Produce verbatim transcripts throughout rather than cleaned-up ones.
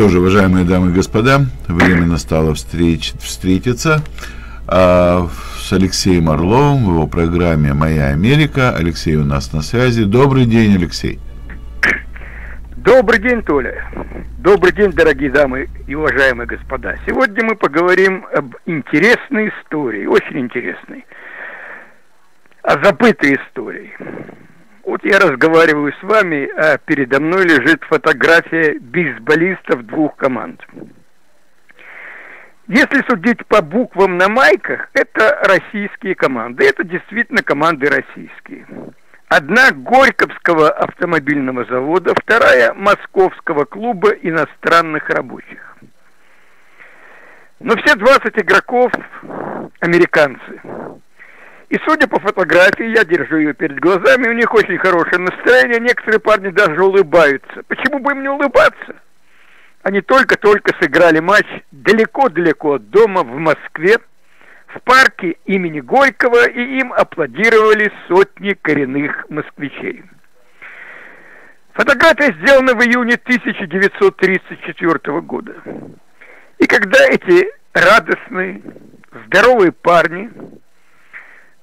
что же, уважаемые дамы и господа, время настало встреч, встретиться а, с Алексеем Орловым в его программе «Моя Америка». Алексей у нас на связи. Добрый день, Алексей. Добрый день, Толя. Добрый день, дорогие дамы и уважаемые господа. Сегодня мы поговорим об интересной истории, очень интересной, о забытой истории. Вот я разговариваю с вами, а передо мной лежит фотография бейсболистов двух команд. Если судить по буквам на майках, это российские команды. Это действительно команды российские. Одна Горьковского автомобильного завода, вторая Московского клуба иностранных рабочих. Но все двадцать игроков американцы. И судя по фотографии, я держу ее перед глазами, у них очень хорошее настроение, некоторые парни даже улыбаются. Почему бы им не улыбаться? Они только-только сыграли матч далеко-далеко от дома в Москве, в парке имени Горького, и им аплодировали сотни коренных москвичей. Фотография сделана в июне тысяча девятьсот тридцать четвёртого года. И когда эти радостные, здоровые парни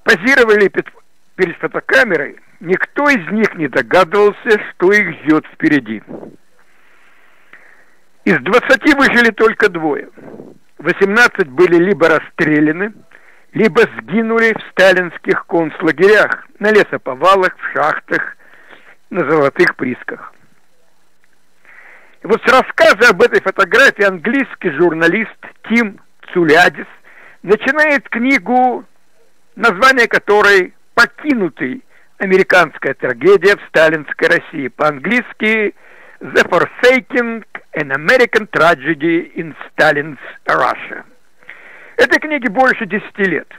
позировали перед фотокамерой, никто из них не догадывался, что их ждет впереди. Из двадцати выжили только двое. восемнадцать были либо расстреляны, либо сгинули в сталинских концлагерях, на лесоповалах, в шахтах, на золотых присках. И вот с рассказа об этой фотографии английский журналист Тим Цулиадис начинает книгу, название которой «Покинутый. Американская трагедия в сталинской России». По-английски «The Forsaken: an American Tragedy in Stalin's Russia». Этой книге больше десяти лет.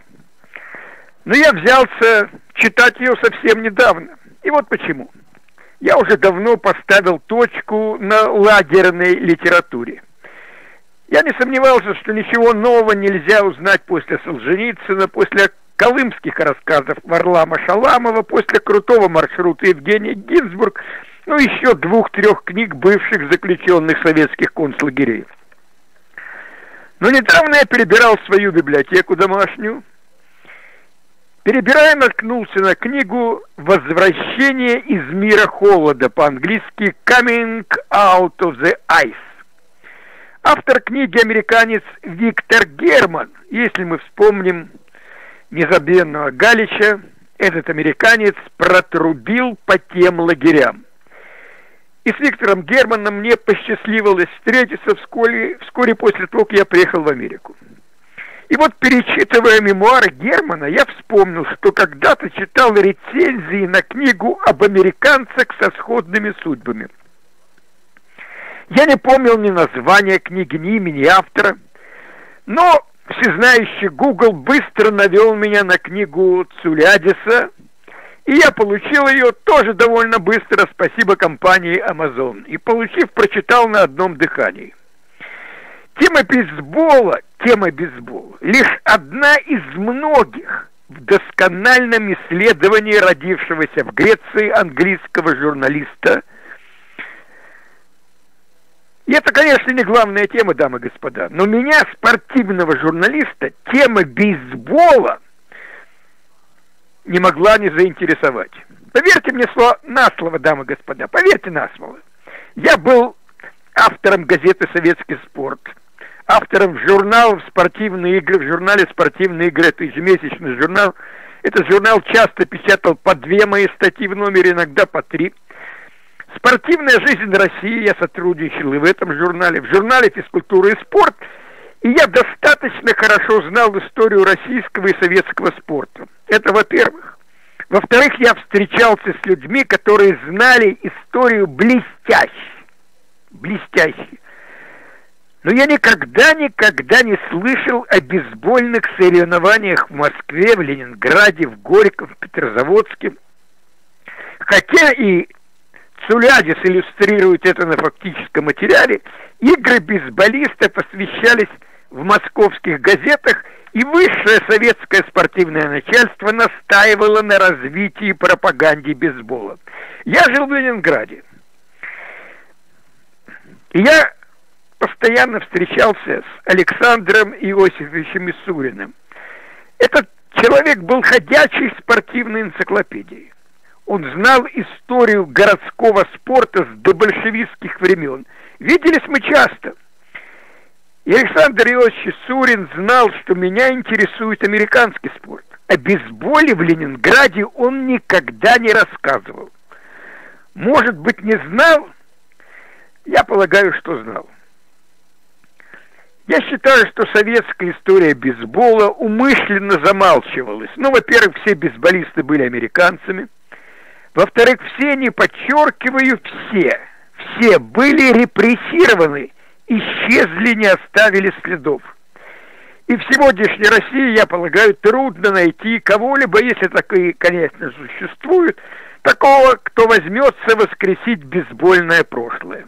Но я взялся читать ее совсем недавно. И вот почему. Я уже давно поставил точку на лагерной литературе. Я не сомневался, что ничего нового нельзя узнать после Солженицына, после колымских рассказов Варлама Шаламова, после крутого маршрута Евгения Гинзбург, ну еще двух-трех книг бывших заключенных советских концлагерей. Но недавно я перебирал свою библиотеку домашнюю, перебирая, наткнулся на книгу «Возвращение из мира холода», по-английски «Coming out of the ice». Автор книги американец Виктор Герман. Если мы вспомним незабвенного Галича, этот американец протрубил по тем лагерям. И с Виктором Германом мне посчастливилось встретиться вскоре, вскоре после того, как я приехал в Америку. И вот, перечитывая мемуары Германа, я вспомнил, что когда-то читал рецензии на книгу об американцах со сходными судьбами. Я не помнил ни названия книги, ни имени автора, но всезнающий Google быстро навел меня на книгу Цулиадиса, и я получил ее тоже довольно быстро, спасибо компании Amazon, и, получив, прочитал на одном дыхании. Тема бейсбола, тема бейсбола, лишь одна из многих в доскональном исследовании родившегося в Греции английского журналиста. И это, конечно, не главная тема, дамы и господа, но меня, спортивного журналиста, тема бейсбола не могла не заинтересовать. Поверьте мне слово, на слово, дамы и господа, поверьте на слово. Я был автором газеты «Советский спорт», автором журналов «Спортивные игры», в журнале «Спортивные игры», это ежемесячный журнал. Этот журнал часто печатал по две мои статьи в номере, иногда по три. «Спортивная жизнь России», я сотрудничал и в этом журнале, в журнале «Физкультура и спорт», и я достаточно хорошо знал историю российского и советского спорта. Это во-первых. Во-вторых, я встречался с людьми, которые знали историю блестяще. Блестяще. Но я никогда, никогда не слышал о бейсбольных соревнованиях в Москве, в Ленинграде, в Горьком, в Петрозаводске. Хотя и Цулиадис иллюстрирует это на фактическом материале. Игры бейсболиста посвящались в московских газетах, и высшее советское спортивное начальство настаивало на развитии и пропаганде бейсбола. Я жил в Ленинграде. И я постоянно встречался с Александром Иосифовичем Мисуриным. Этот человек был ходячей спортивной энциклопедией. Он знал историю городского спорта с добольшевистских времен. Виделись мы часто. И Александр Иосифович Сурин знал, что меня интересует американский спорт. О бейсболе в Ленинграде он никогда не рассказывал. Может быть, не знал? Я полагаю, что знал. Я считаю, что советская история бейсбола умышленно замалчивалась. Ну, во-первых, все бейсболисты были американцами. Во-вторых, все, не подчеркиваю, все, все были репрессированы, исчезли, не оставили следов. И в сегодняшней России, я полагаю, трудно найти кого-либо, если такие, конечно, существуют, такого, кто возьмется воскресить бейсбольное прошлое.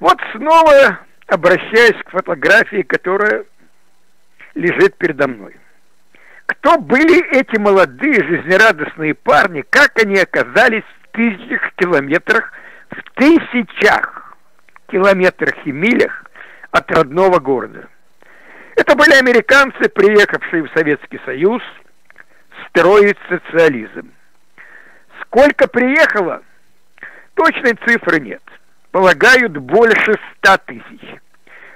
Вот снова обращаясь к фотографии, которая лежит передо мной. Кто были эти молодые жизнерадостные парни, как они оказались в тысячах километрах, в тысячах километрах и милях от родного города? Это были американцы, приехавшие в Советский Союз строить социализм. Сколько приехало? Точной цифры нет. Полагают, больше ста тысяч.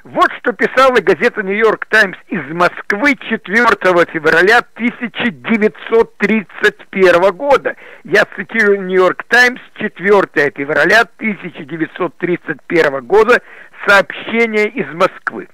Вот что писала газета «Нью-Йорк Таймс» из Москвы четвёртого февраля тысяча девятьсот тридцать первого года. Я цитирую «Нью-Йорк Таймс», четвёртого февраля тысяча девятьсот тридцать первого года, сообщение из Москвы.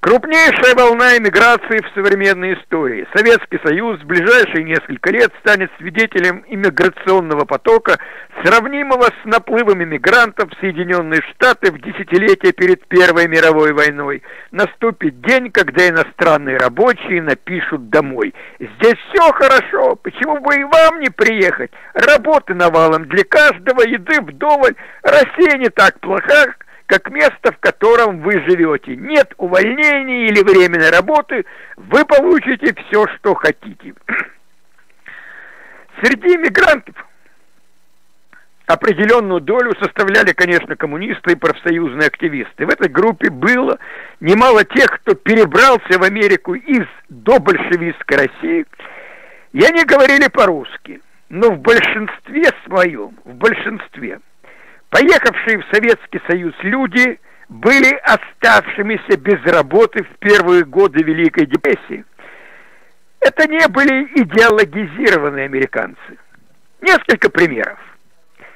Крупнейшая волна эмиграции в современной истории. Советский Союз в ближайшие несколько лет станет свидетелем иммиграционного потока, сравнимого с наплывом эмигрантов в Соединенные Штаты в десятилетие перед Первой мировой войной. Наступит день, когда иностранные рабочие напишут домой: «Здесь все хорошо, почему бы и вам не приехать? Работы навалом для каждого, еды вдоволь, Россия не так плоха, как место, в котором вы живете. Нет увольнений или временной работы, вы получите все, что хотите». Среди мигрантов определенную долю составляли, конечно, коммунисты и профсоюзные активисты. В этой группе было немало тех, кто перебрался в Америку из добольшевистской России, и они говорили по-русски. Но в большинстве своем, в большинстве, поехавшие в Советский Союз люди были оставшимися без работы в первые годы Великой депрессии. Это не были идеологизированные американцы. Несколько примеров.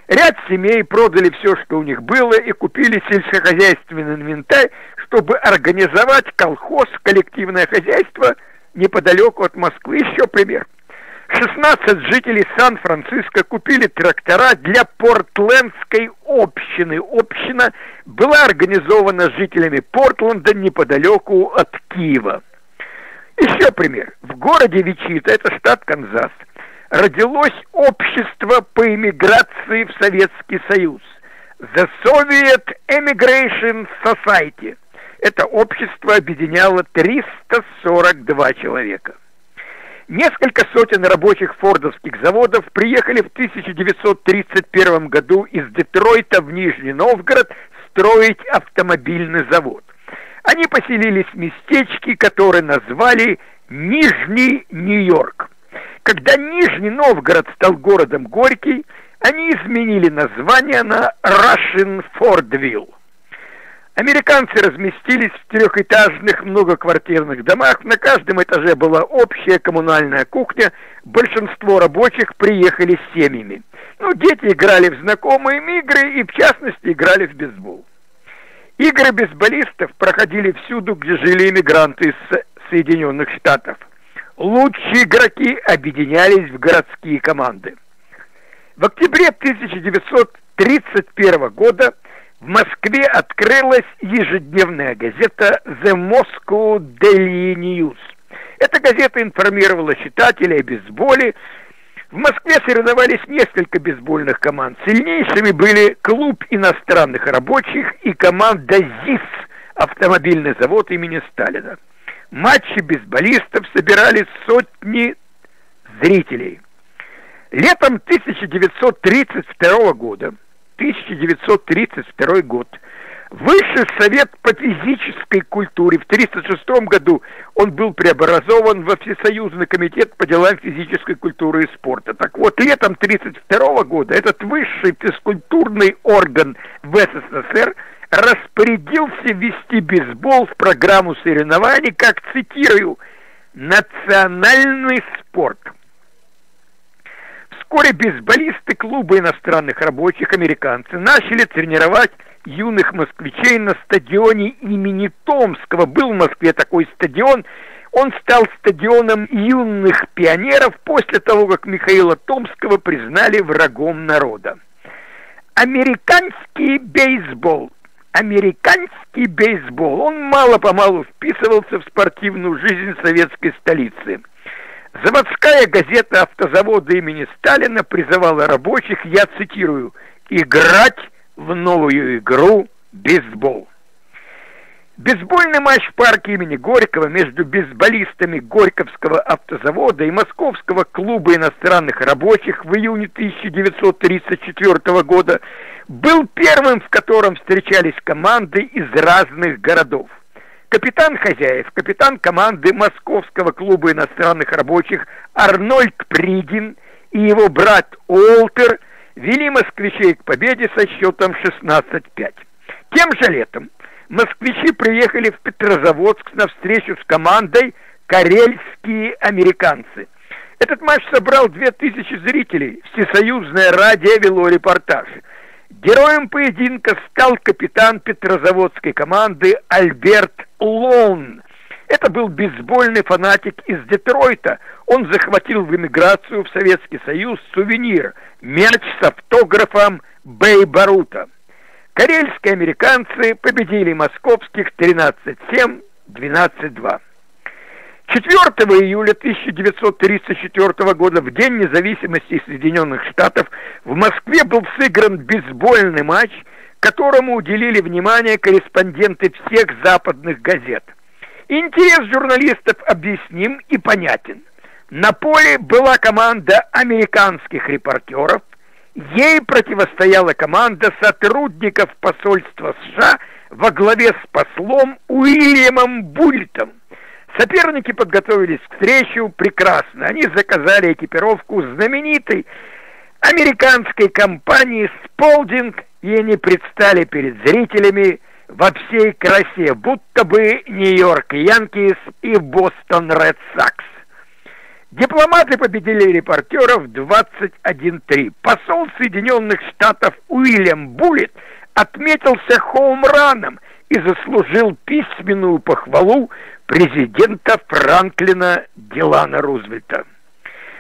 Ряд семей продали все, что у них было, и купили сельскохозяйственный инвентарь, чтобы организовать колхоз, коллективное хозяйство неподалеку от Москвы. Еще пример. шестнадцать жителей Сан-Франциско купили трактора для портлендской общины. Община была организована жителями Портленда неподалеку от Киева. Еще пример. В городе Вичита, это штат Канзас, родилось общество по эмиграции в Советский Союз. The Soviet Emigration Society. Это общество объединяло триста сорок два человека. Несколько сотен рабочих фордовских заводов приехали в тысяча девятьсот тридцать первом году из Детройта в Нижний Новгород строить автомобильный завод. Они поселились в местечке, которое назвали Нижний Нью-Йорк. Когда Нижний Новгород стал городом Горький, они изменили название на Russian Fordville. Американцы разместились в трехэтажных многоквартирных домах. На каждом этаже была общая коммунальная кухня. Большинство рабочих приехали с семьями. Ну, дети играли в знакомые им игры и, в частности, играли в бейсбол. Игры бейсболистов проходили всюду, где жили эмигранты из Соединенных Штатов. Лучшие игроки объединялись в городские команды. В октябре тысяча девятьсот тридцать первого года в Москве открылась ежедневная газета The Moscow Daily News. Эта газета информировала читателей о бейсболе. В Москве соревновались несколько бейсбольных команд. Сильнейшими были клуб иностранных рабочих и команда ЗИС, автомобильный завод имени Сталина. Матчи бейсболистов собирали сотни зрителей. Летом тысяча девятьсот тридцать второго года тысяча девятьсот тридцать второй год Высший совет по физической культуре в тысяча девятьсот тридцать шестом году он был преобразован во Всесоюзный комитет по делам физической культуры и спорта. Так вот, летом тысяча девятьсот тридцать второго года этот высший физкультурный орган в СССР распорядился ввести бейсбол в программу соревнований как, цитирую, «национальный спорт». Вскоре бейсболисты клуба иностранных рабочих «Американцы» начали тренировать юных москвичей на стадионе имени Томского. Был в Москве такой стадион. Он стал стадионом юных пионеров после того, как Михаила Томского признали врагом народа. Американский бейсбол. Американский бейсбол. Он мало-помалу вписывался в спортивную жизнь советской столицы. Заводская газета автозавода имени Сталина призывала рабочих, я цитирую, «играть в новую игру бейсбол». Бейсбольный матч в парке имени Горького между бейсболистами Горьковского автозавода и Московского клуба иностранных рабочих в июне тысяча девятьсот тридцать четвёртого года был первым, в котором встречались команды из разных городов. Капитан хозяев, капитан команды Московского клуба иностранных рабочих Арнольд Пригин и его брат Олтер вели москвичей к победе со счетом шестнадцать пять. Тем же летом москвичи приехали в Петрозаводск на встречу с командой «Карельские американцы». Этот матч собрал две тысячи зрителей. Всесоюзное радио вело репортаж. Героем поединка стал капитан петрозаводской команды Альберт Лоун. Это был бейсбольный фанатик из Детройта. Он захватил в эмиграцию в Советский Союз сувенир – мяч с автографом Бейба Рута. Карельские американцы победили московских тринадцать семь, двенадцать два. четвёртого июля тысяча девятьсот тридцать четвёртого года, в День независимости Соединенных Штатов, в Москве был сыгран бейсбольный матч, которому уделили внимание корреспонденты всех западных газет. Интерес журналистов объясним и понятен. На поле была команда американских репортеров, ей противостояла команда сотрудников посольства США во главе с послом Уильямом Бультитом. Соперники подготовились к встрече прекрасно. Они заказали экипировку знаменитой американской компании «Спалдинг», и они предстали перед зрителями во всей красе, будто бы Нью-Йорк Янкис и Бостон Ред Сакс. Дипломаты победили репортеров двадцать один три. Посол Соединенных Штатов Уильям Бультит отметился хоумраном и заслужил письменную похвалу президента Франклина Делана Рузвельта.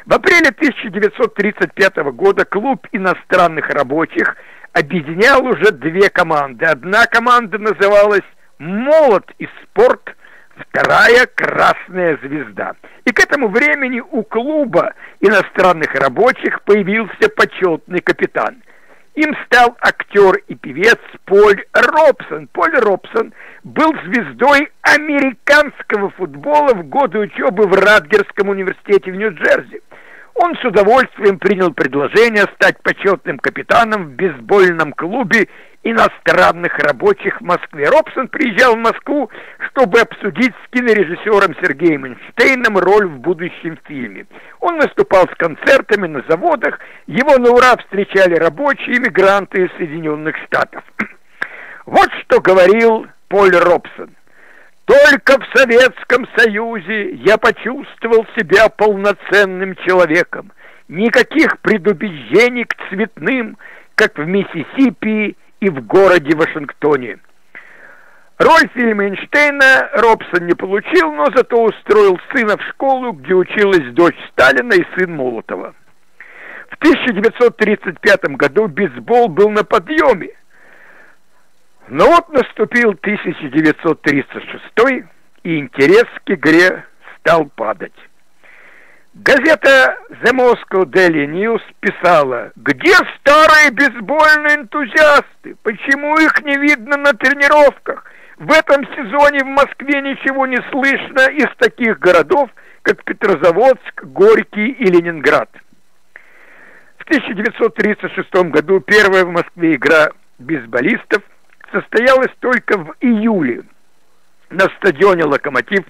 В апреле тысяча девятьсот тридцать пятого года клуб иностранных рабочих объединял уже две команды. Одна команда называлась «Молот и спорт», вторая — «Красная звезда». И к этому времени у клуба иностранных рабочих появился почетный капитан. Им стал актер и певец Поль Робсон. Поль Робсон был звездой американского футбола в годы учебы в Радгерском университете в Нью-Джерси. Он с удовольствием принял предложение стать почетным капитаном в бейсбольном клубе иностранных рабочих в Москве. Робсон приезжал в Москву, чтобы обсудить с кинорежиссером Сергеем Эйнштейном роль в будущем фильме. Он выступал с концертами на заводах, его на ура встречали рабочие иммигранты из Соединенных Штатов. Вот что говорил Поль Робсон. «Только в Советском Союзе я почувствовал себя полноценным человеком. Никаких предубеждений к цветным, как в Миссисипи и в городе Вашингтоне». Роль фильма Эйнштейна Робсон не получил, но зато устроил сына в школу, где училась дочь Сталина и сын Молотова. В тысяча девятьсот тридцать пятом году бейсбол был на подъеме. Но вот наступил тысяча девятьсот тридцать шестой, и интерес к игре стал падать. Газета The Moscow Daily News писала: «Где старые бейсбольные энтузиасты? Почему их не видно на тренировках? В этом сезоне в Москве ничего не слышно из таких городов, как Петрозаводск, Горький и Ленинград». В тысяча девятьсот тридцать шестом году первая в Москве игра бейсболистов состоялась только в июле. На стадионе «Локомотив»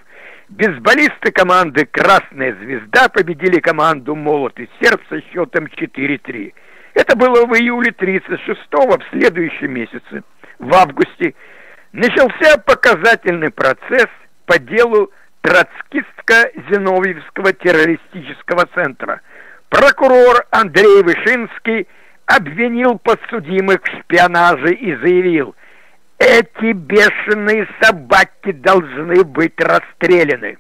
бейсболисты команды «Красная звезда» победили команду «Молот и сердце» счетом четыре три. Это было в июле тридцать шестого, в следующем месяце, в августе, начался показательный процесс по делу троцкистско-зиновьевского террористического центра. Прокурор Андрей Вышинский обвинил подсудимых в шпионаже и заявил: «Эти бешеные собаки должны быть расстреляны».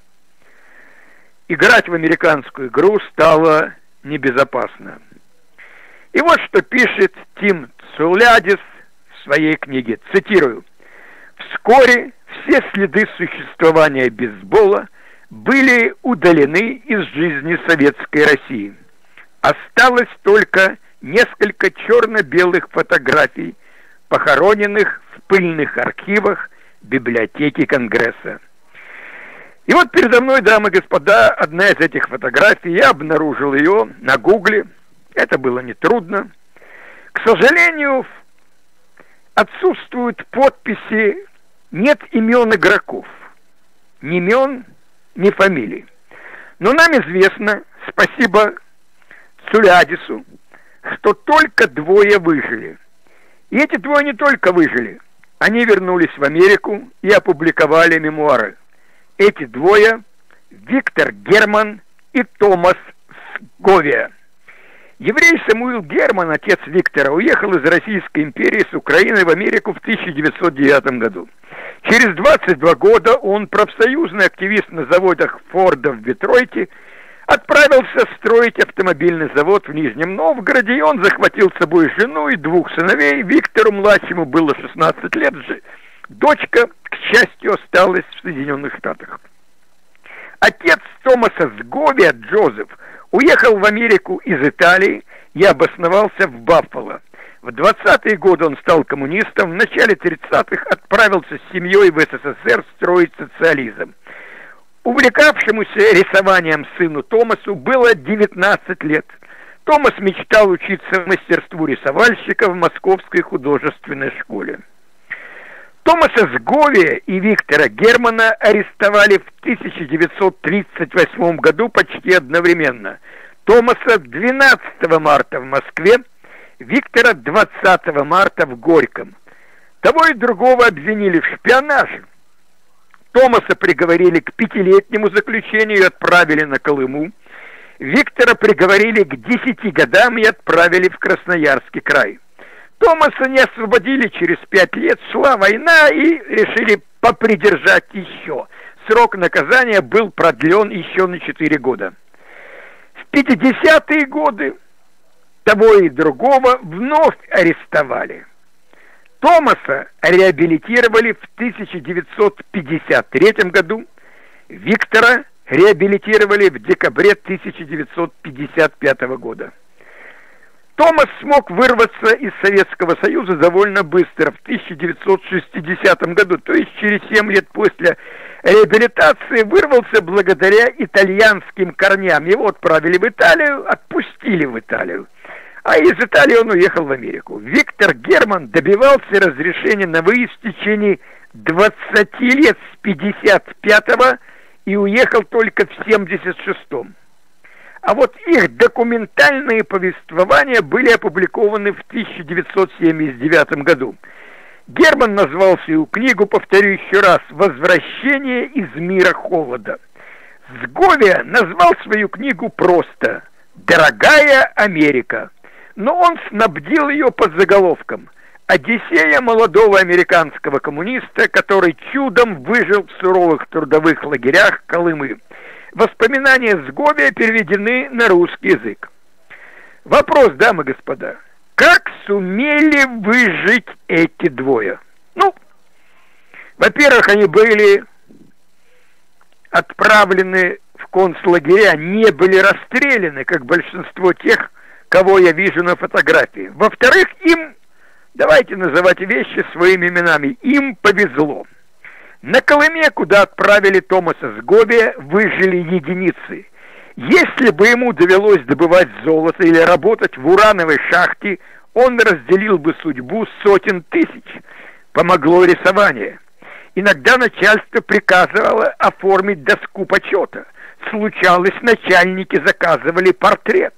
Играть в американскую игру стало небезопасно. И вот что пишет Тим Цулиадис в своей книге, цитирую: «Вскоре все следы существования бейсбола были удалены из жизни Советской России. Осталось только несколько черно-белых фотографий, похороненных в пыльных архивах библиотеки Конгресса». И вот передо мной, дамы и господа, одна из этих фотографий. Я обнаружил ее на Гугле. Это было нетрудно. К сожалению, отсутствуют подписи, нет имен игроков, ни имен, ни фамилий. Но нам известно, спасибо Цулиадису, что только двое выжили. И эти двое не только выжили, они вернулись в Америку и опубликовали мемуары. Эти двое — Виктор Герман и Томас Говея. Еврей Самуил Герман, отец Виктора, уехал из Российской империи с Украины в Америку в тысяча девятьсот девятом году. Через двадцать два года он, профсоюзный активист на заводах Форда в Детройте, отправился строить автомобильный завод в Нижнем Новгороде, и он захватил с собой жену и двух сыновей. Виктору младшему было шестнадцать лет, дочка, к счастью, осталась в Соединенных Штатах. Отец Томаса Говея, Джозеф, уехал в Америку из Италии и обосновался в Баффало. В двадцатые годы он стал коммунистом, в начале тридцатых отправился с семьей в СССР строить социализм. Увлекавшемуся рисованием сыну Томасу было девятнадцать лет. Томас мечтал учиться мастерству рисовальщика в Московской художественной школе. Томаса Говея и Виктора Германа арестовали в тысяча девятьсот тридцать восьмом году почти одновременно. Томаса двенадцатого марта в Москве, Виктора двадцатого марта в Горьком. Того и другого обвинили в шпионаже. Томаса приговорили к пятилетнему заключению и отправили на Колыму. Виктора приговорили к десяти годам и отправили в Красноярский край. Томаса не освободили через пять лет, шла война, и решили попридержать еще. Срок наказания был продлен еще на четыре года. В пятидесятые годы того и другого вновь арестовали. Томаса реабилитировали в тысяча девятьсот пятьдесят третьем году, Виктора реабилитировали в декабре тысяча девятьсот пятьдесят пятого года. Томас смог вырваться из Советского Союза довольно быстро, в тысяча девятьсот шестидесятом году, то есть через семь лет после реабилитации, вырвался благодаря итальянским корням. Его отправили в Италию, отпустили в Италию, а из Италии он уехал в Америку. Виктор Герман добивался разрешения на выезд в течение двадцати лет, с пятьдесят пятого, и уехал только в семьдесят шестом. А вот их документальные повествования были опубликованы в тысяча девятьсот семьдесят девятом году. Герман назвал свою книгу, повторю еще раз, «Возвращение из мира холода». Говея назвал свою книгу просто «Дорогая Америка», но он снабдил ее под заголовком «Одиссея молодого американского коммуниста, который чудом выжил в суровых трудовых лагерях Колымы». Воспоминания Говея переведены на русский язык. Вопрос, дамы и господа, как сумели выжить эти двое? Ну, во-первых, они были отправлены в концлагеря, не были расстреляны, как большинство тех, кого я вижу на фотографии. Во-вторых, им, давайте называть вещи своими именами, им повезло. На Колыме, куда отправили Томаса Говея, выжили единицы. Если бы ему довелось добывать золото или работать в урановой шахте, он разделил бы судьбу сотен тысяч. помогло рисование. Иногда начальство приказывало оформить доску почета. Случалось, начальники заказывали портрет.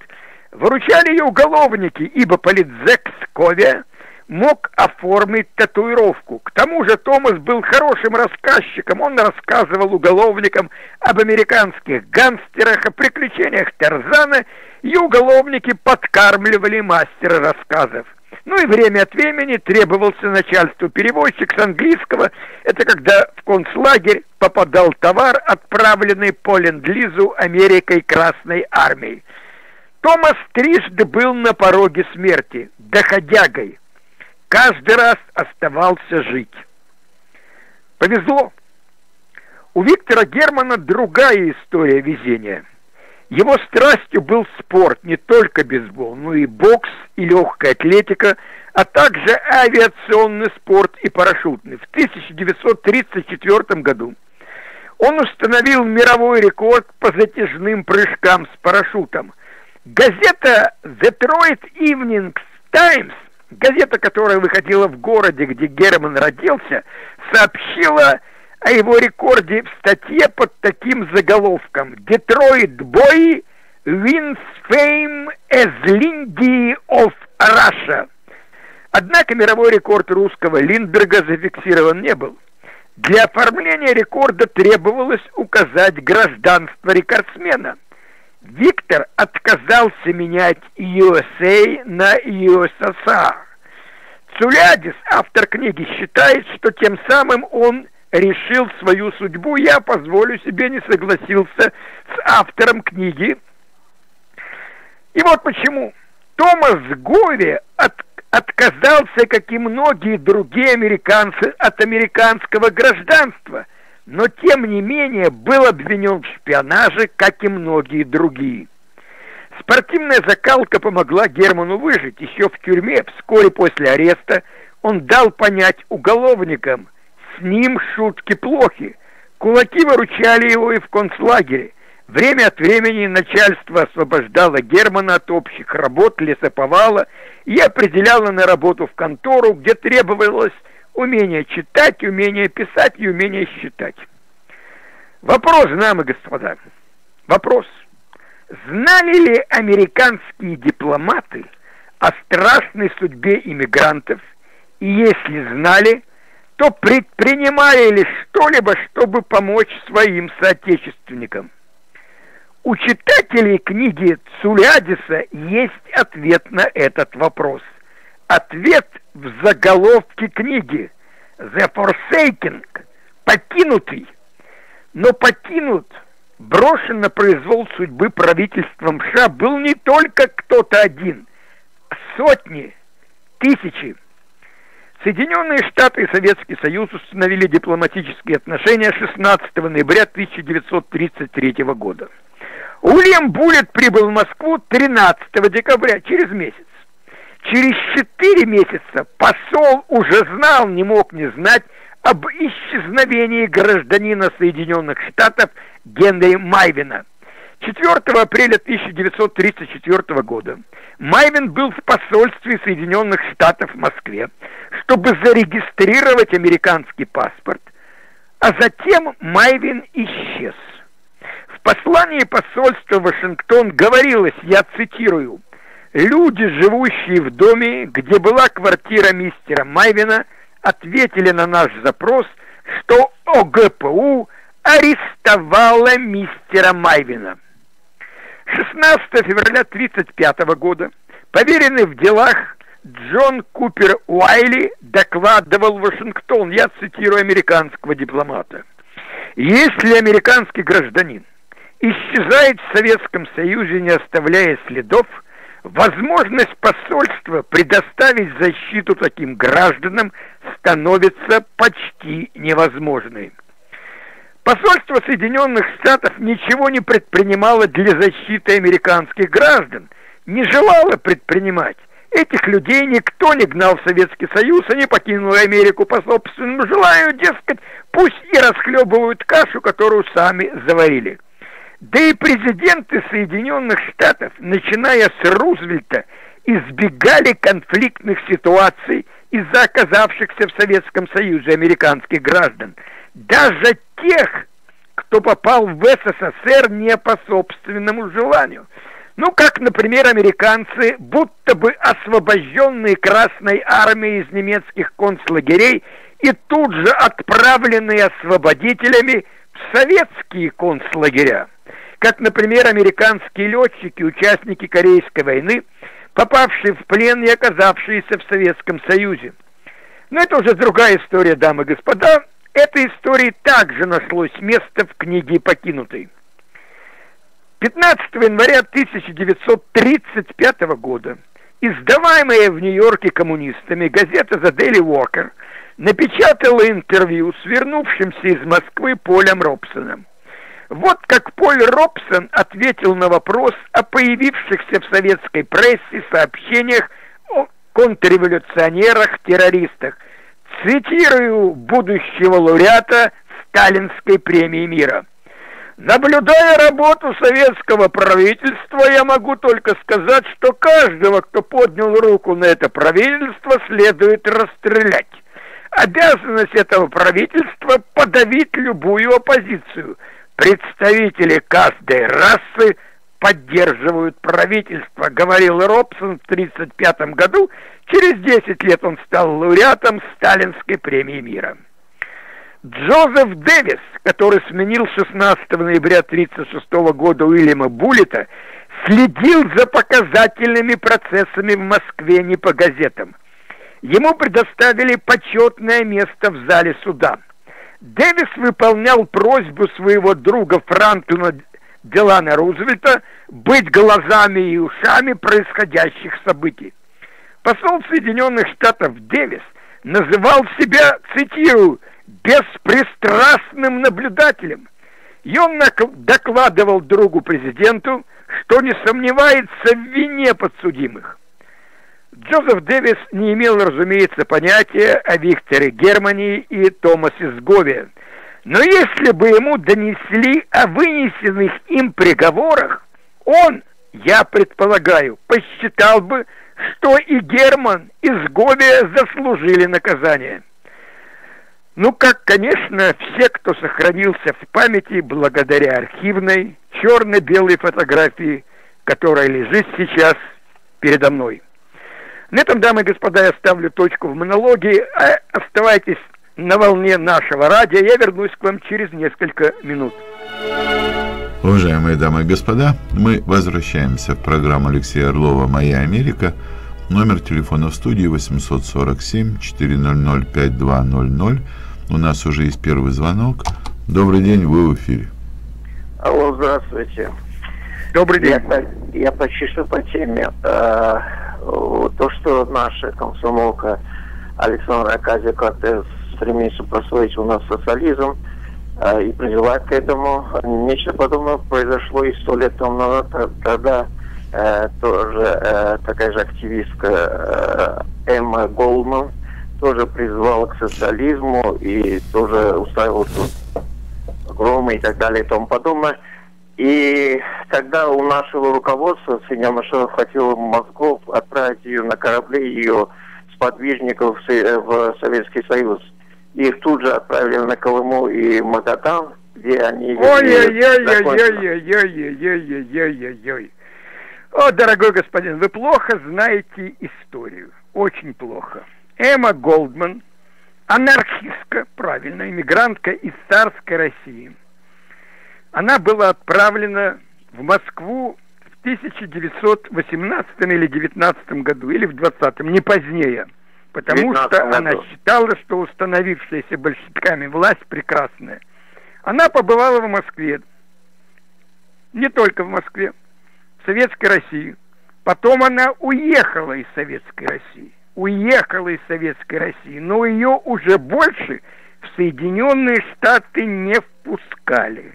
Выручали ее уголовники, ибо политзек Скове мог оформить татуировку. К тому же Томас был хорошим рассказчиком. Он рассказывал уголовникам об американских гангстерах, о приключениях Тарзана, и уголовники подкармливали мастера рассказов. Ну и время от времени требовался начальству перевозчик с английского. Это когда в концлагерь попадал товар, отправленный по ленд-лизу Америкой Красной Армии. Томас трижды был на пороге смерти, доходягой. Каждый раз оставался жить. Повезло. У Виктора Германа другая история везения. Его страстью был спорт, не только бейсбол, но и бокс, и легкая атлетика, а также авиационный спорт и парашютный. В тысяча девятьсот тридцать четвёртом году он установил мировой рекорд по затяжным прыжкам с парашютом. Газета Detroit Evening Times, газета, которая выходила в городе, где Герман родился, сообщила о его рекорде в статье под таким заголовком: «Detroit Boy wins fame as Lindy of Russia». Однако мировой рекорд русского Линдберга зафиксирован не был. Для оформления рекорда требовалось указать гражданство рекордсмена. Виктор отказался менять ю эс эй на ю эс эс эр. Цулиадис, автор книги, считает, что тем самым он решил свою судьбу. Я, позволю себе, не согласился с автором книги. И вот почему. Томас Говея от, отказался, как и многие другие американцы, от американского гражданства, но тем не менее был обвинен в шпионаже, как и многие другие. Спортивная закалка помогла Герману выжить. Еще в тюрьме, вскоре после ареста, он дал понять уголовникам: с ним шутки плохи. Кулаки выручали его и в концлагере. Время от времени начальство освобождало Германа от общих работ, лесоповала, и определяло на работу в контору, где требовалось умение читать, умение писать и умение считать. Вопрос, дамы и господа, вопрос. Знали ли американские дипломаты о страшной судьбе иммигрантов? И если знали, то предпринимали ли что-либо, чтобы помочь своим соотечественникам? У читателей книги Цулиадиса есть ответ на этот вопрос. Ответ в заголовке книги «The Forsaken» – «Покинутый». Но покинут, брошен на произвол судьбы правительством США, был не только кто-то один, а сотни, тысячи. Соединенные Штаты и Советский Союз установили дипломатические отношения шестнадцатого ноября тысяча девятьсот тридцать третьего года. Уильям Бультит прибыл в Москву тринадцатого декабря, через месяц. Через четыре месяца посол уже знал, не мог не знать, об исчезновении гражданина Соединенных Штатов Генри Майвина. четвёртого апреля тысяча девятьсот тридцать четвёртого года Майвин был в посольстве Соединенных Штатов в Москве, чтобы зарегистрировать американский паспорт, а затем Майвин исчез. В послании посольства Вашингтон говорилось, я цитирую: «Люди, живущие в доме, где была квартира мистера Майвина, ответили на наш запрос, что ОГПУ арестовала мистера Майвина». шестнадцатого февраля тысяча девятьсот тридцать пятого года поверенный в делах Джон Купер Уайли докладывал в Вашингтон, я цитирую американского дипломата: «Если американский гражданин исчезает в Советском Союзе, не оставляя следов, возможность посольства предоставить защиту таким гражданам становится почти невозможной». Посольство Соединенных Штатов ничего не предпринимало для защиты американских граждан, не желало предпринимать. Этих людей никто не гнал в Советский Союз, они покинули Америку по собственному желанию, дескать, пусть и расхлебывают кашу, которую сами заварили. Да и президенты Соединенных Штатов, начиная с Рузвельта, избегали конфликтных ситуаций из-за оказавшихся в Советском Союзе американских граждан, даже тех, кто попал в СССР не по собственному желанию. Ну, как, например, американцы, будто бы освобожденные Красной Армией из немецких концлагерей и тут же отправленные освободителями в советские концлагеря. Как, например, американские летчики, участники Корейской войны, попавшие в плен и оказавшиеся в Советском Союзе. Но это уже другая история, дамы и господа. Этой истории также нашлось место в книге «Покинутый». пятнадцатого января тысяча девятьсот тридцать пятого года издаваемая в Нью-Йорке коммунистами газета The Daily Walker напечатала интервью с вернувшимся из Москвы Полем Робсоном. Вот как Поль Робсон ответил на вопрос о появившихся в советской прессе сообщениях о контрреволюционерах-террористах. Цитирую будущего лауреата Сталинской премии мира. Наблюдая работу советского правительства, я могу только сказать, что каждого, кто поднял руку на это правительство, следует расстрелять. Обязанность этого правительства – подавить любую оппозицию. Представители каждой расы поддерживают правительство, говорил Робсон в тысяча девятьсот тридцать пятом году. Через десять лет он стал лауреатом Сталинской премии мира. Джозеф Дэвис, который сменил шестнадцатого ноября тысяча девятьсот тридцать шестого года Уильяма Буллита, следил за показательными процессами в Москве не по газетам. Ему предоставили почетное место в зале суда. Дэвис выполнял просьбу своего друга Франклина Делана Рузвельта быть глазами и ушами происходящих событий. Посол Соединенных Штатов Дэвис называл себя, цитирую, беспристрастным наблюдателем. И он докладывал другу президенту, что не сомневается в вине подсудимых. Джозеф Дэвис не имел, разумеется, понятия о Викторе Германе и Томасе Говее. Но если бы ему донесли о вынесенных им приговорах, он, я предполагаю, посчитал бы, что и Герман, и Говея заслужили наказание. Ну, как, конечно, все, кто сохранился в памяти благодаря архивной черно-белой фотографии, которая лежит сейчас передо мной. На этом, дамы и господа, я ставлю точку в монологе. Оставайтесь на волне нашего радио. Я вернусь к вам через несколько минут. Уважаемые дамы и господа, мы возвращаемся в программу Алексея Орлова «Моя Америка». Номер телефона в студии восемь сорок семь четыре ноль ноль пять два ноль ноль. У нас уже есть первый звонок. Добрый день, вы в эфире. Алло, здравствуйте. Добрый день. Я, я почти что по теме. Э, то, что наша комсомолка Александра Оказио-Кортес стремится просвоить у нас социализм э, и привела к этому. Нечто подобное произошло и сто лет тому назад, тогда э, тоже э, такая же активистка э, Эмма Голдман тоже призвала к социализму и тоже устраивала громы и так далее и тому подобное. И тогда у нашего руководства Соединенных Штатов хватило мозгов отправить ее на корабли, ее сподвижников в Советский Союз. Их тут же отправили на Колыму и Магадан, где они... Ой-ой-ой-ой-ой-ой-ой-ой-ой-ой-ой-ой-ой-ой. О, дорогой господин, вы плохо знаете историю. Очень плохо. Эмма Голдман, анархистка, правильно, иммигрантка из царской России. Она была отправлена в Москву в тысяча девятьсот восемнадцатом или девятнадцатом году, или в двадцатом, не позднее, потому что она считала, что установившаяся большевиками власть прекрасная. Она побывала в Москве, не только в Москве, в Советской России. Потом она уехала из Советской России. Уехала из Советской России, но ее уже больше в Соединенные Штаты не впускали.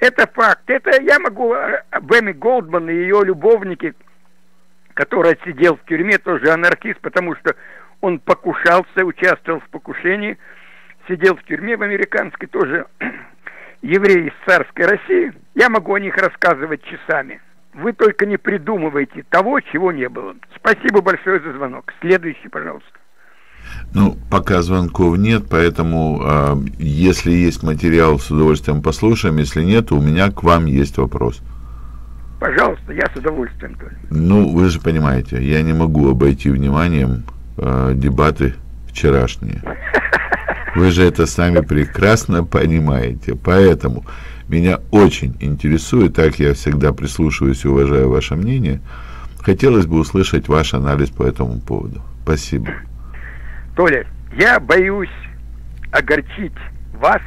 Это факт. Это я могу об Эмме Голдман и ее любовнике, который сидел в тюрьме, тоже анархист, потому что он покушался, участвовал в покушении, сидел в тюрьме в американской, тоже еврей из царской России. Я могу о них рассказывать часами. Вы только не придумывайте того, чего не было. Спасибо большое за звонок. Следующий, пожалуйста. Ну, пока звонков нет, поэтому, э, если есть материал, с удовольствием послушаем. Если нет, у меня к вам есть вопрос. Пожалуйста, я с удовольствием. Ну, вы же понимаете, я не могу обойти вниманием э, дебаты вчерашние. Вы же это сами прекрасно понимаете. Поэтому меня очень интересует, так я всегда прислушиваюсь и уважаю ваше мнение, хотелось бы услышать ваш анализ по этому поводу. Спасибо. Толя, я боюсь огорчить вас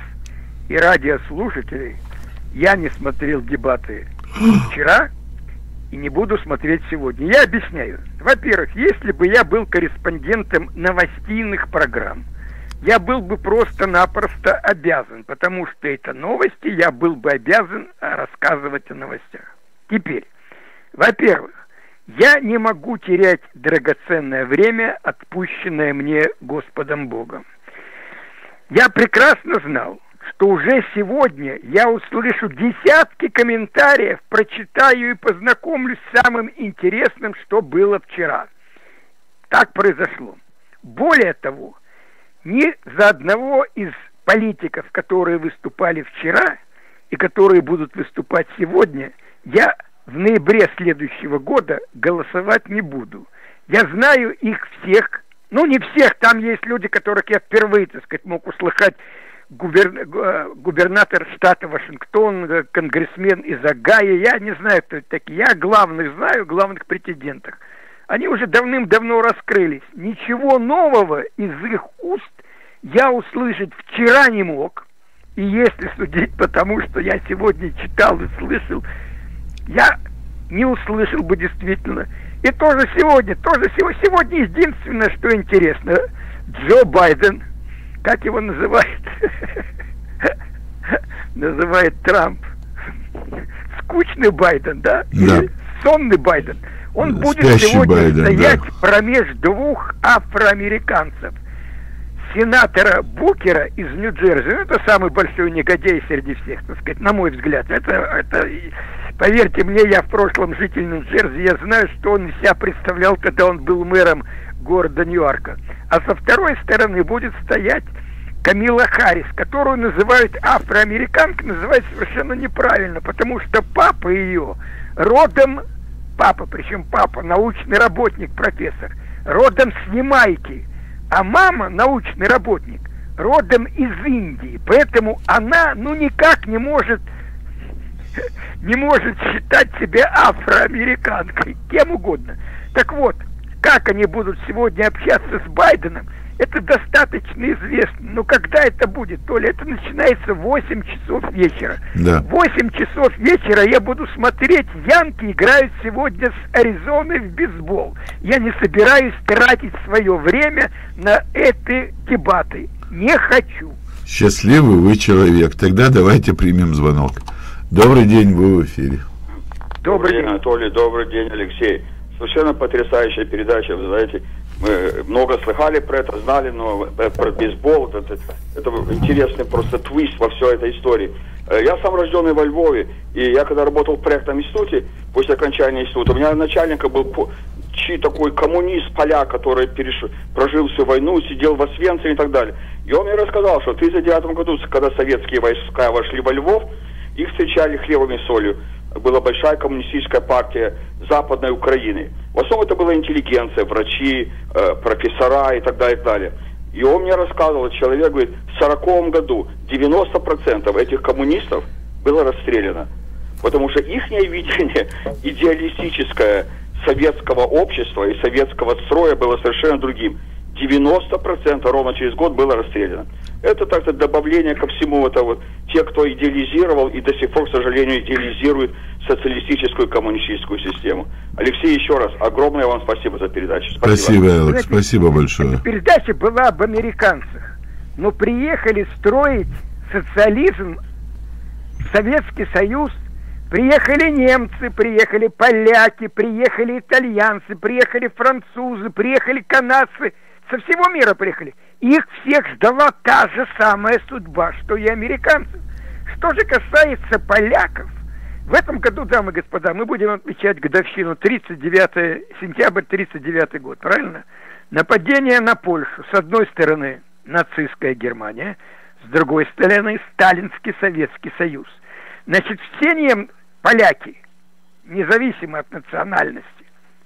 и радиослушателей. Я не смотрел дебаты вчера и не буду смотреть сегодня. Я объясняю. Во-первых, если бы я был корреспондентом новостных программ, я был бы просто-напросто обязан, потому что это новости, я был бы обязан рассказывать о новостях. Теперь, во-первых, я не могу терять драгоценное время, отпущенное мне Господом Богом. Я прекрасно знал, что уже сегодня я услышу десятки комментариев, прочитаю и познакомлюсь с самым интересным, что было вчера. Так произошло. Более того, ни за одного из политиков, которые выступали вчера и которые будут выступать сегодня, я в ноябре следующего года голосовать не буду. Я знаю их всех, ну не всех, там есть люди, которых я впервые, так сказать, мог услыхать, губерна... губернатор штата Вашингтон, конгрессмен из Огайо, я не знаю, кто это такие, я главных знаю, главных претендентов. Они уже давным-давно раскрылись. Ничего нового из их уст я услышать вчера не мог, и если судить по тому, что я сегодня читал и слышал, я не услышал бы действительно. И тоже сегодня, тоже сегодня, сегодня единственное, что интересно, Джо Байден, как его называет, называет Трамп, скучный Байден, да, или сонный Байден, он будет сегодня стоять промеж двух афроамериканцев. Сенатора Букера из Нью-Джерси, ну, это самый большой негодяй среди всех, так сказать, на мой взгляд. Это, это, поверьте мне, я в прошлом житель Нью-Джерси, я знаю, что он себя представлял, когда он был мэром города Нью-Йорка. А со второй стороны будет стоять Камила Харрис, которую называют афроамериканкой, называют совершенно неправильно, потому что папа ее родом, папа, причем папа, научный работник, профессор, родом с Ямайки. А мама, научный работник, родом из Индии. Поэтому она, ну, никак не может, не может считать себя афроамериканкой, кем угодно. Так вот, как они будут сегодня общаться с Байденом, это достаточно известно. Но когда это будет, Толя, это начинается в восемь часов вечера. Да. В восемь часов вечера я буду смотреть, янки играют сегодня с Аризоной в бейсбол. Я не собираюсь тратить свое время на эти дебаты. Не хочу. Счастливый вы человек. Тогда давайте примем звонок. Добрый день, вы в эфире. Добрый, добрый день, Анатолий. Добрый день, Алексей. Совершенно потрясающая передача, вы знаете. Мы много слыхали про это, знали, но про бейсбол, это, это интересный просто твист во всей этой истории. Я сам рожденный во Львове, и я когда работал в проектном институте, после окончания института, у меня начальника был чьи такой коммунист, поляк, который перешел, прожил всю войну, сидел в Освенциме и так далее. И он мне рассказал, что в тысяча девятьсот девяносто девятом году, когда советские войска вошли во Львов, их встречали хлебом и солью. Была большая коммунистическая партия Западной Украины. В основном это была интеллигенция, врачи, э, профессора и так далее, и так далее. И он мне рассказывал, человек говорит, в сороковом году девяносто процентов этих коммунистов было расстреляно. Потому что их видение идеалистическое советского общества и советского строя было совершенно другим. девяносто процентов ровно через год было расстреляно. Это так-то добавление ко всему это вот те, кто идеализировал и до сих пор, к сожалению, идеализирует социалистическую коммунистическую систему. Алексей, еще раз, огромное вам спасибо за передачу. Спасибо, спасибо, Алекс, спасибо большое. Передача была об американцах, но приехали строить социализм, Советский Союз, приехали немцы, приехали поляки, приехали итальянцы, приехали французы, приехали канадцы, со всего мира приехали. Их всех ждала та же самая судьба, что и американцев. Что же касается поляков, в этом году, дамы и господа, мы будем отмечать годовщину тридцать девятое сентября, тридцать девятый год, правильно? Нападение на Польшу. С одной стороны, нацистская Германия, с другой стороны, сталинский Советский Союз. Значит, все поляки, независимо от национальности,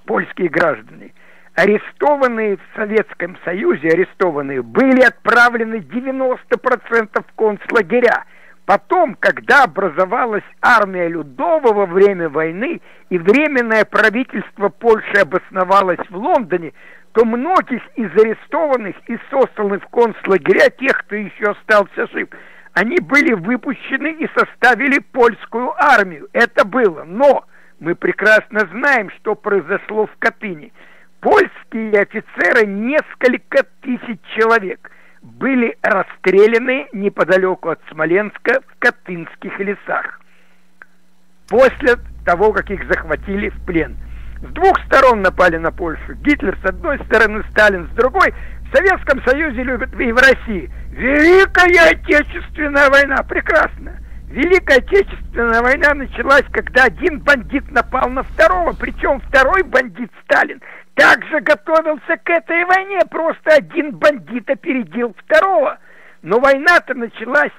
польские граждане, арестованные в Советском Союзе, арестованные, были отправлены девяносто процентов в концлагеря. Потом, когда образовалась армия Людова во время войны и временное правительство Польши обосновалось в Лондоне, то многих из арестованных и сосланных в концлагеря, тех, кто еще остался жив, они были выпущены и составили польскую армию. Это было. Но мы прекрасно знаем, что произошло в Катыни. Польские офицеры, несколько тысяч человек, были расстреляны неподалеку от Смоленска в Катынских лесах после того, как их захватили в плен. С двух сторон напали на Польшу. Гитлер с одной стороны, Сталин с другой. В Советском Союзе любят, и в России. Великая Отечественная война. Прекрасно. Великая Отечественная война началась, когда один бандит напал на второго. Причем второй бандит, Сталин, также готовился к этой войне. Просто один бандит опередил второго. Но война-то началась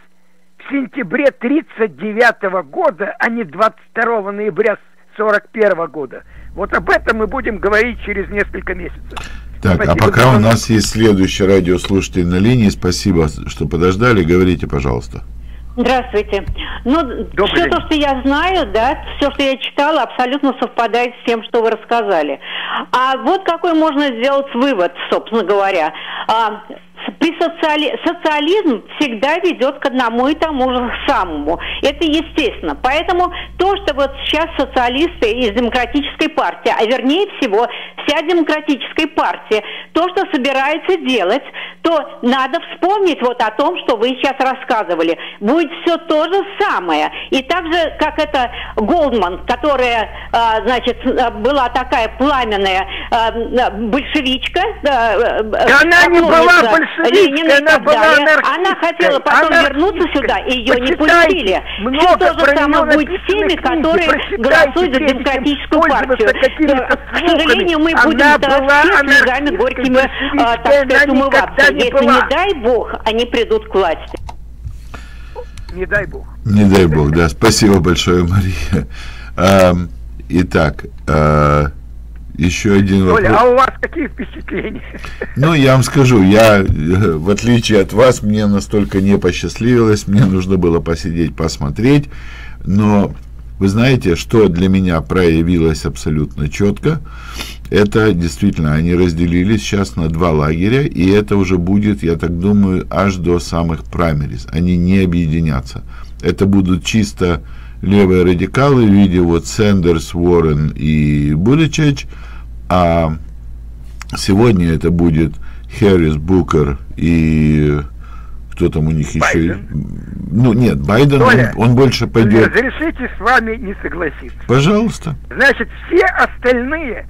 в сентябре тысяча девятьсот тридцать девятого года, а не двадцать второго ноября тысяча девятьсот сорок первого года. Вот об этом мы будем говорить через несколько месяцев. Так, спасибо. А пока у нас есть следующий радиослушатель на линии. Спасибо, что подождали. Говорите, пожалуйста. Здравствуйте. Ну, Добрый все день. То, что я знаю, да, все, что я читала, абсолютно совпадает с тем, что вы рассказали. А вот какой можно сделать вывод, собственно говоря. А, при социали... Социализм всегда ведет к одному и тому же самому. Это естественно. Поэтому то, что вот сейчас социалисты из демократической партии, а вернее всего вся демократическая партия, то, что собирается делать, то надо вспомнить вот о том, что вы сейчас рассказывали. Будет все то же самое. И так же, как это Голдман, которая, значит, была такая пламенная большевичка. Она не была большевичкой, она была анархисткой. Она хотела потом вернуться сюда, и ее не пустили. Все то же самое будет с теми, которые голосуют за демократическую партию. К сожалению, мы будем торчить ногами горькими, так сказать, умываться. Если, не дай бог, они придут к власти. Не дай бог. Не дай бог, да. Спасибо большое, Мария. А, итак, а, еще один вопрос. Оля, а у вас какие впечатления? Ну, я вам скажу, я, в отличие от вас, мне настолько не посчастливилось, мне нужно было посидеть, посмотреть, но вы знаете, что для меня проявилось абсолютно четко, это действительно, они разделились сейчас на два лагеря, и это уже будет, я так думаю, аж до самых праймериз. Они не объединятся. Это будут чисто левые радикалы в виде вот Сендерс, Уоррен и Буличич, а сегодня это будет Хэррис, Букер и... Кто там у них еще? Ну, нет, Байден, Оля, он, он больше пойдет. Разрешите с вами не согласиться. Пожалуйста. Значит, все остальные,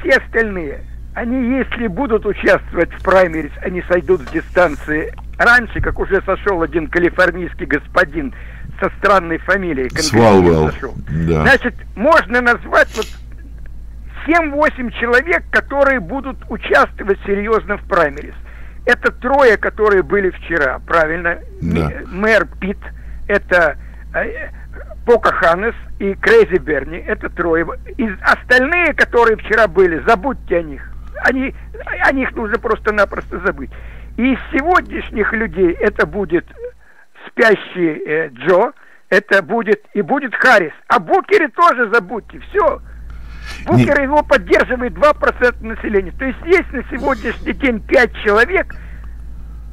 все остальные, они, если будут участвовать в праймерис, они сойдут с дистанции раньше, как уже сошел один калифорнийский господин со странной фамилией. Свалвелл, да. Значит, можно назвать вот семь-восемь человек, которые будут участвовать серьезно в праймерис. Это трое, которые были вчера, правильно? Да. Мэр Питт, это Покаханес и Крейзи Берни, это трое. Из остальные, которые вчера были, забудьте о них. Они, о них нужно просто-напросто забыть. И из сегодняшних людей это будет спящий э, Джо, это будет и будет Харрис. А Букере тоже забудьте, все. Букер, его поддерживает два процента населения. То есть есть на сегодняшний день пять человек,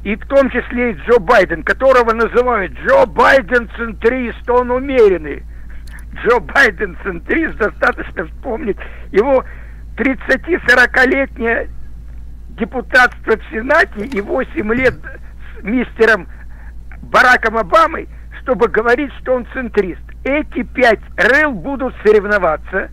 и в том числе и Джо Байден, которого называют Джо Байден центрист, он умеренный. Джо Байден центрист, достаточно вспомнить его тридцати-сорокалетнее депутатство в Сенате и восемь лет с мистером Бараком Обамой, чтобы говорить, что он центрист. Эти пять рыл будут соревноваться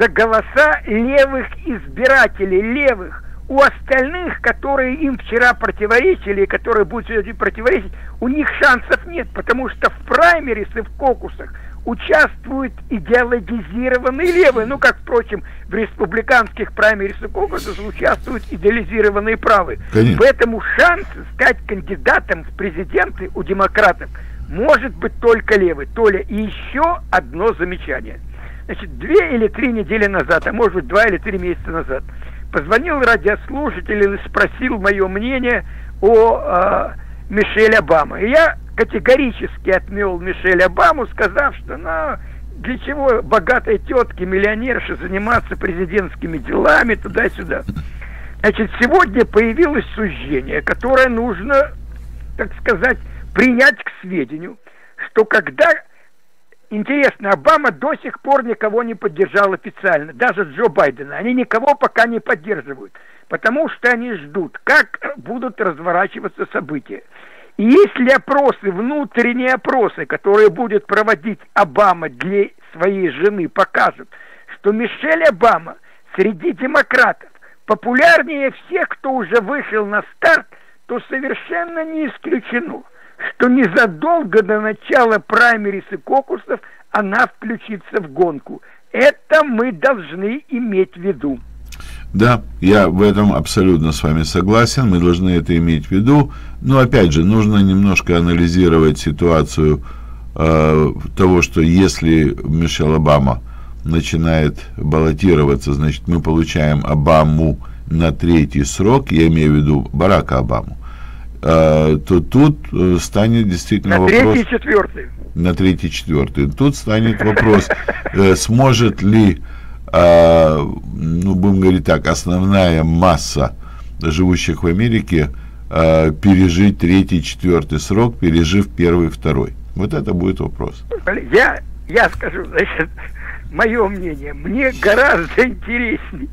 за голоса левых избирателей, левых. У остальных, которые им вчера противоречили, которые будут сегодня противоречить, у них шансов нет, потому что в праймерис и в кокусах участвует идеологизированный левый, ну, как, впрочем, в республиканских праймерисах Конгресса участвуют идеализированные правые. Конечно. Поэтому шанс стать кандидатом в президенты у демократов может быть только левый. Толя, и еще одно замечание. Значит, две или три недели назад, а может быть, два или три месяца назад, позвонил радиослушатель и спросил мое мнение о э, Мишеле Обаме. И я категорически отмел Мишеля Обаму, сказав, что ну, для чего богатой тетке, миллионерше заниматься президентскими делами туда-сюда. Значит, сегодня появилось суждение, которое нужно, так сказать, принять к сведению, что когда... Интересно, Обама до сих пор никого не поддержал официально, даже Джо Байдена. Они никого пока не поддерживают, потому что они ждут, как будут разворачиваться события. И если опросы, внутренние опросы, которые будет проводить Обама для своей жены, покажут, что Мишель Обама среди демократов популярнее всех, кто уже вышел на старт, то совершенно не исключено, что незадолго до начала праймерис и кокусов она включится в гонку. Это мы должны иметь в виду. Да, я в этом абсолютно с вами согласен, мы должны это иметь в виду. Но опять же, нужно немножко анализировать ситуацию э, того, что если Мишель Обама начинает баллотироваться, значит, мы получаем Обаму на третий срок, я имею в виду Барака Обаму, то тут станет действительно вопрос... На третий, четвертый. На третий, четвертый. Тут станет вопрос, сможет ли, ну, будем говорить так, основная масса живущих в Америке пережить третий, четвертый срок, пережив первый, второй. Вот это будет вопрос. Я, я скажу, значит, мое мнение. Мне гораздо интереснее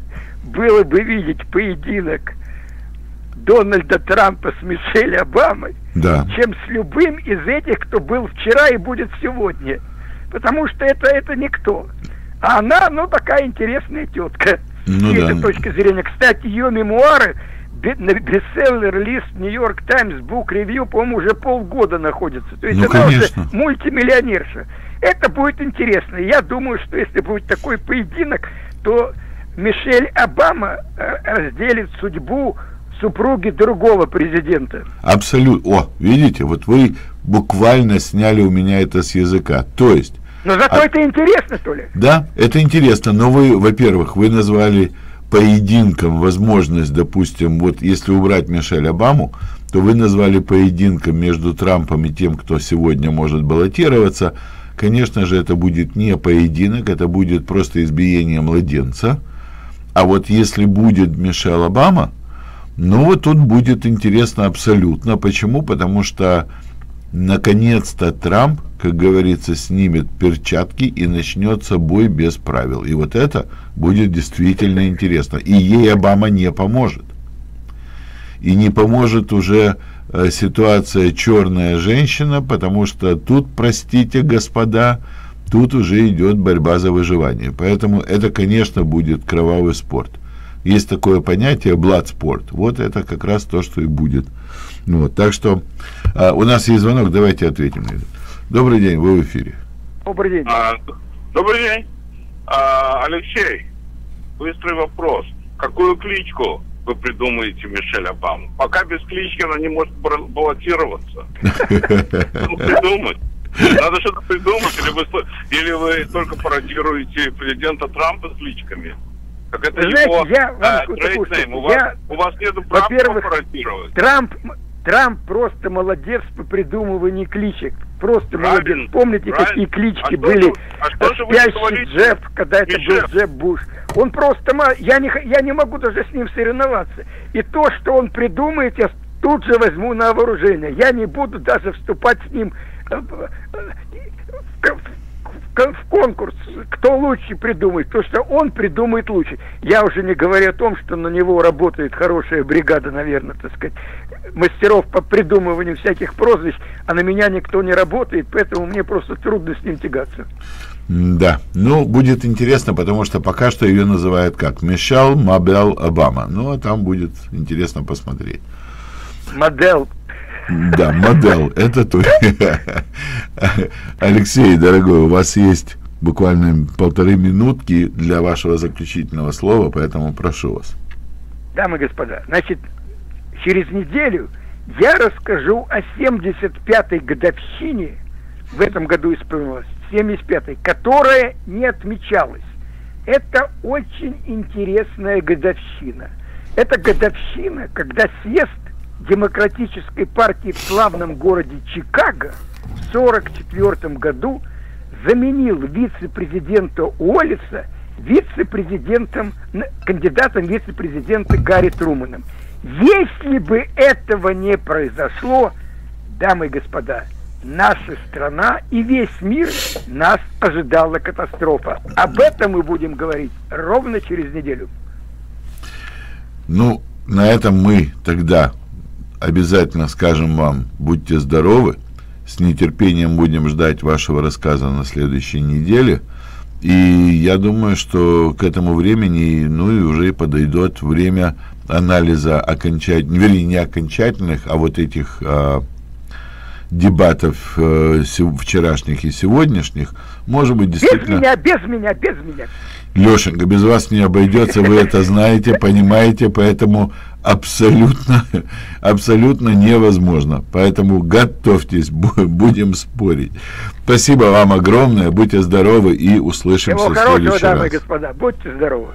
было бы видеть поединок Дональда Трампа с Мишель Обамой, да, чем с любым из этих, кто был вчера и будет сегодня. Потому что это, это никто. А она, ну, такая интересная тетка. Ну, с этой да. точки зрения. Кстати, ее мемуары, бестселлер-лист Нью-Йорк Таймс, Бук-ревью, по-моему, уже полгода находится. То есть ну, она конечно. уже мультимиллионерша. Это будет интересно. Я думаю, что если будет такой поединок, то Мишель Обама разделит судьбу супруги другого президента. Абсолютно. О, видите, вот вы буквально сняли у меня это с языка. То есть... Но зато а... это интересно, что ли? Да, это интересно. Но вы, во-первых, вы назвали поединком возможность, допустим, вот если убрать Мишель Обаму, то вы назвали поединком между Трампом и тем, кто сегодня может баллотироваться. Конечно же, это будет не поединок, это будет просто избиение младенца. А вот если будет Мишель Обама, ну, вот тут будет интересно абсолютно. Почему? Потому что, наконец-то, Трамп, как говорится, снимет перчатки и начнется бой без правил. И вот это будет действительно интересно. И ей Обама не поможет. И не поможет уже э, ситуация «черная женщина», потому что тут, простите, господа, тут уже идет борьба за выживание. Поэтому это, конечно, будет кровавый спорт. Есть такое понятие «бладспорт». Вот это как раз то, что и будет. Вот, так что а, у нас есть звонок, давайте ответим на это. Добрый день, вы в эфире. Добрый день. А, добрый день. А, Алексей, быстрый вопрос. Какую кличку вы придумаете Мишель Обаму? Пока без клички она не может баллотироваться. Придумать. Надо что-то придумать, или вы только пародируете президента Трампа с кличками? Так это знаете, его, я вам э, такую штуку. У, я, вас, у вас нету права пародировать. Трамп, Трамп просто молодец по придумыванию кличек. Просто правильно, молодец. Помните, правильно. какие клички а были? А что же вы говорите? Джефф, когда Мишель. это был Джефф Буш. Он просто... Я не, я не могу даже с ним соревноваться. И то, что он придумает, я тут же возьму на вооружение. Я не буду даже вступать с ним в конкурс, кто лучше придумает, то что он придумает лучше. Я уже не говорю о том, что на него работает хорошая бригада, наверное, так сказать, мастеров по придумыванию всяких прозвищ, а на меня никто не работает, поэтому мне просто трудно с ним тягаться. Да, ну, будет интересно, потому что пока что ее называют как Мишель Мабел Обама, ну, а там будет интересно посмотреть. Модель. Да, модель, это то. Алексей, дорогой, у вас есть буквально полторы минутки для вашего заключительного слова, поэтому прошу вас. Дамы и господа, значит, через неделю я расскажу о семьдесят пятой годовщине, в этом году исполнилось семьдесят пятой, которая не отмечалась. Это очень интересная годовщина. Это годовщина, когда съезд Демократической партии в славном городе Чикаго в сорок четвёртом году заменил вице-президента Уоллеса вице-президентом, кандидатом вице-президента Гарри Труманом. Если бы этого не произошло, дамы и господа, наша страна и весь мир нас ожидала катастрофа. Об этом мы будем говорить ровно через неделю. Ну, на этом мы тогда обязательно скажем вам, будьте здоровы. С нетерпением будем ждать вашего рассказа на следующей неделе. И я думаю, что к этому времени, ну, и уже подойдет время анализа окончательных, вернее, не окончательных, а вот этих э, дебатов э, вчерашних и сегодняшних. Может быть, действительно... Без меня, без меня, без меня. Лешенька, без вас не обойдется, вы это знаете, понимаете, поэтому абсолютно, абсолютно невозможно. Поэтому готовьтесь, будем спорить. Спасибо вам огромное, будьте здоровы и услышимся в следующий раз. Всего хорошего, дамы и господа, будьте здоровы.